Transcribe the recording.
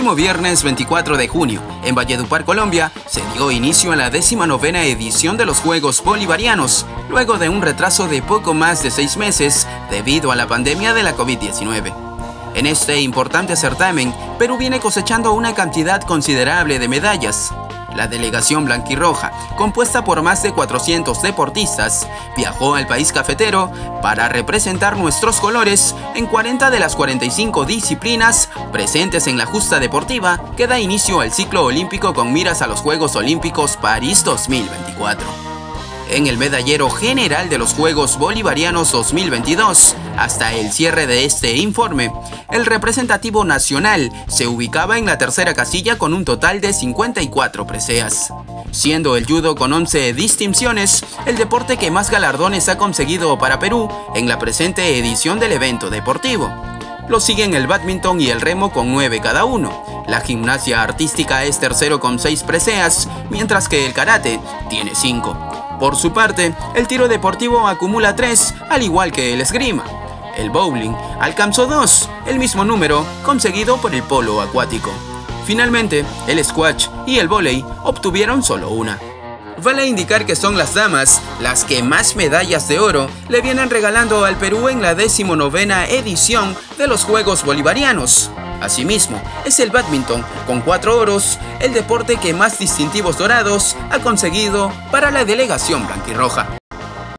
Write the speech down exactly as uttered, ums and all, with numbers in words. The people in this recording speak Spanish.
último viernes veinticuatro de junio, en Valledupar, Colombia, se dio inicio a la decimonovena edición de los Juegos Bolivarianos, luego de un retraso de poco más de seis meses debido a la pandemia de la COVID diecinueve. En este importante certamen, Perú viene cosechando una cantidad considerable de medallas. La delegación blanquirroja, compuesta por más de cuatrocientos deportistas, viajó al país cafetero para representar nuestros colores en cuarenta de las cuarenta y cinco disciplinas presentes en la justa deportiva que da inicio al ciclo olímpico con miras a los Juegos Olímpicos París dos mil veinticuatro. En el medallero general de los Juegos Bolivarianos dos mil veintidós, hasta el cierre de este informe, el representativo nacional se ubicaba en la tercera casilla con un total de cincuenta y cuatro preseas. Siendo el judo con once distinciones, el deporte que más galardones ha conseguido para Perú en la presente edición del evento deportivo. Lo siguen el bádminton y el remo con nueve cada uno. La gimnasia artística es tercero con seis preseas, mientras que el karate tiene cinco. Por su parte, el tiro deportivo acumula tres, al igual que el esgrima. El bowling alcanzó dos, el mismo número conseguido por el polo acuático. Finalmente, el squash y el vóley obtuvieron solo una. Vale indicar que son las damas las que más medallas de oro le vienen regalando al Perú en la decimonovena edición de los Juegos Bolivarianos. Asimismo, es el bádminton, con cuatro oros, el deporte que más distintivos dorados ha conseguido para la delegación blanquirroja.